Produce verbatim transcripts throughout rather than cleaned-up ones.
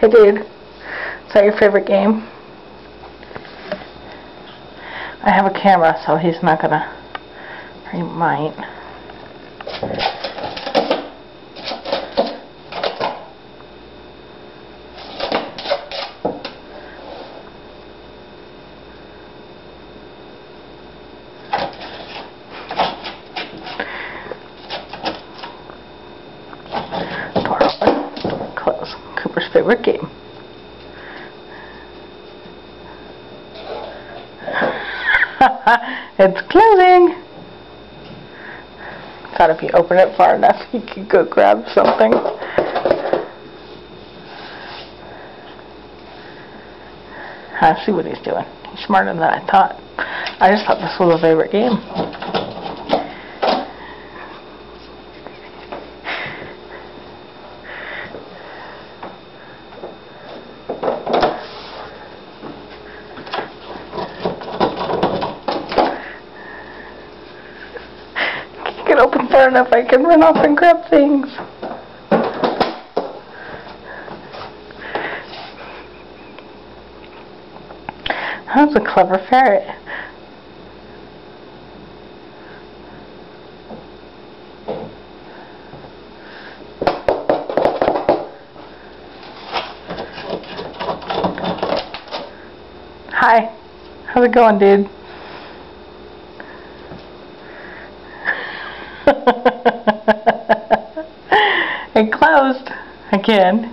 Hey dude, is that your favorite game? I have a camera, so he's not gonna, or he might. Favorite game. It's closing. Thought if you open it far enough, you could go grab something. I see what he's doing. He's smarter than I thought. I just thought this was a favorite game. Open far enough I can run off and grab things. That was a clever ferret. Hi, how's it going, dude? It closed again.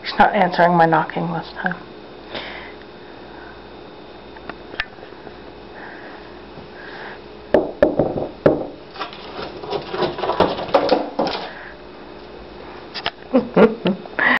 He's not answering my knocking this time. Mm-hmm.